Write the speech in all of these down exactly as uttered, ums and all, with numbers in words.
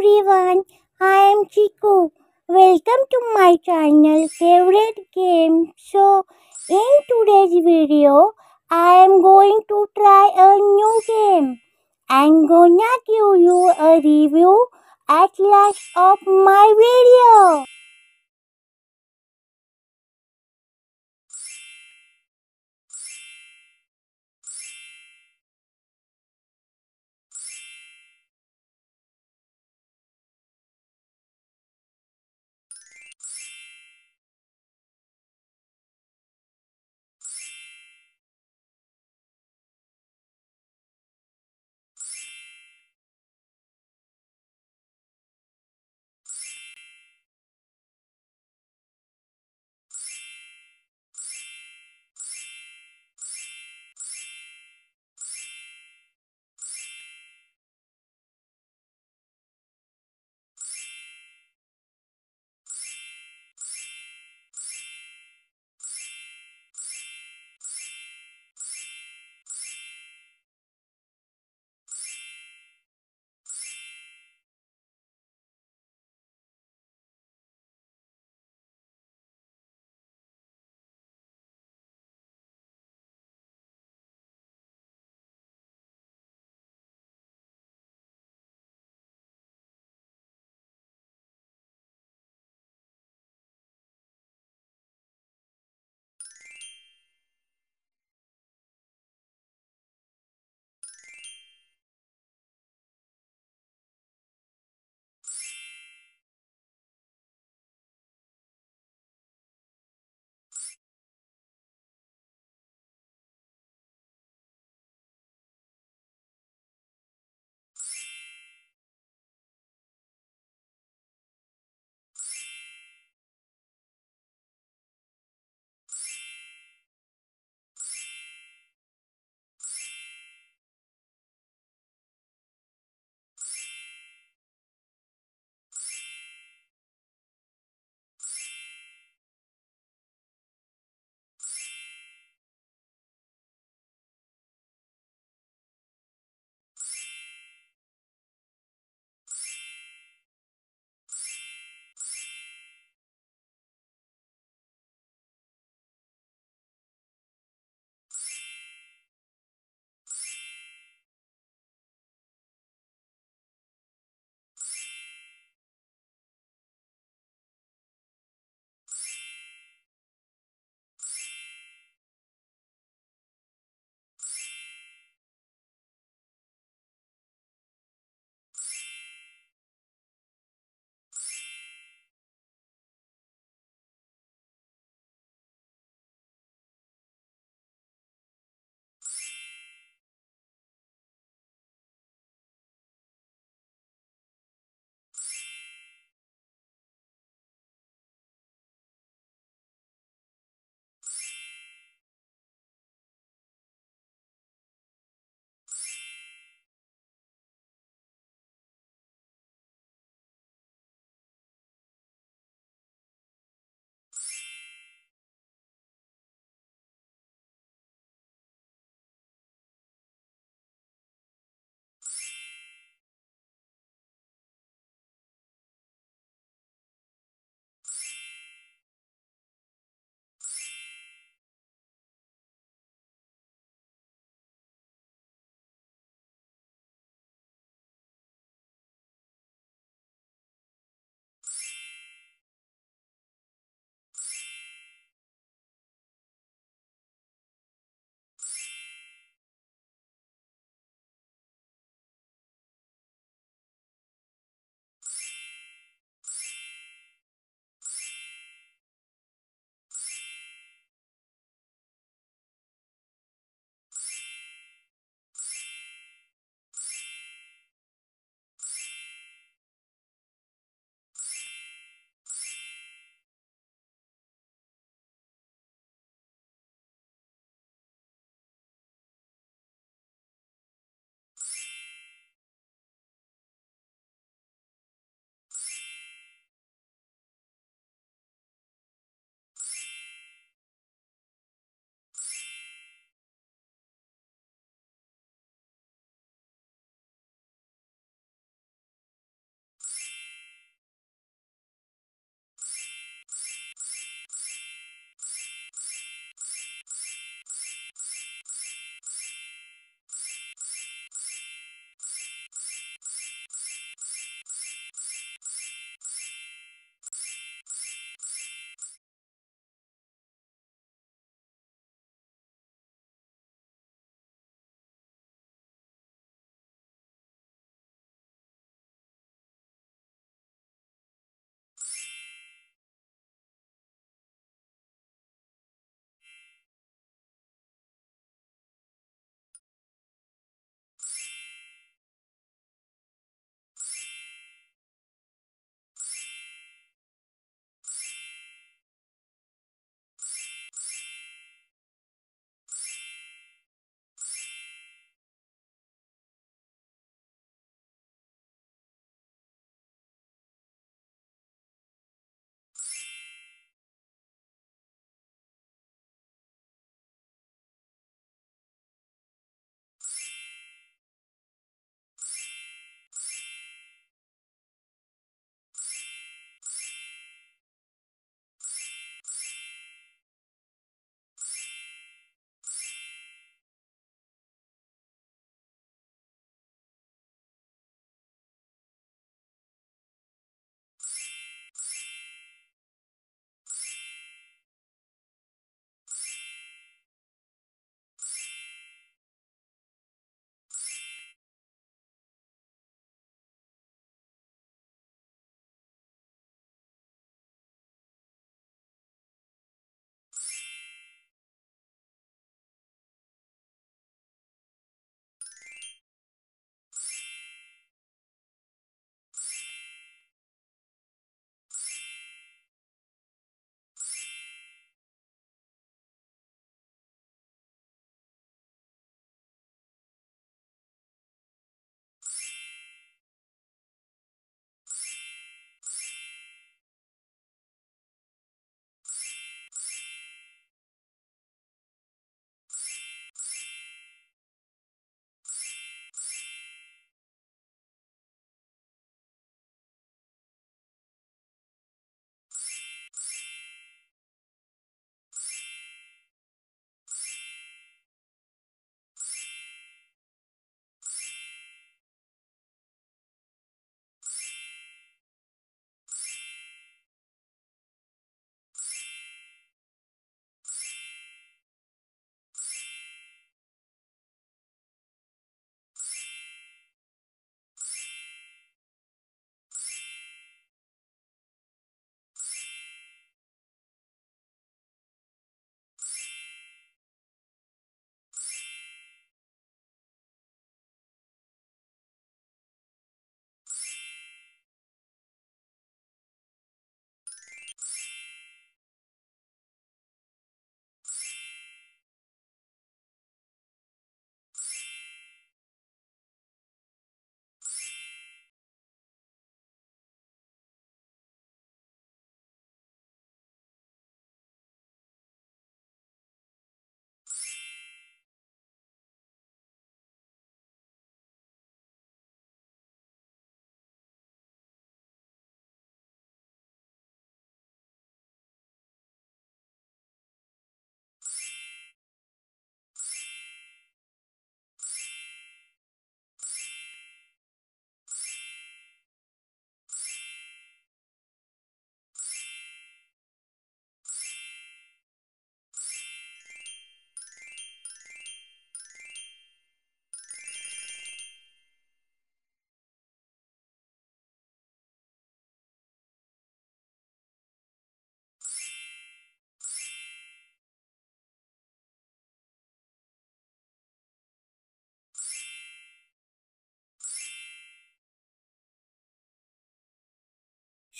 everyone, I am Chiku. Welcome to my channel Favorite Game. So in today's video, I am going to try a new game. I'm gonna give you a review at last of my video.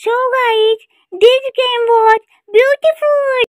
So guys, this game was beautiful.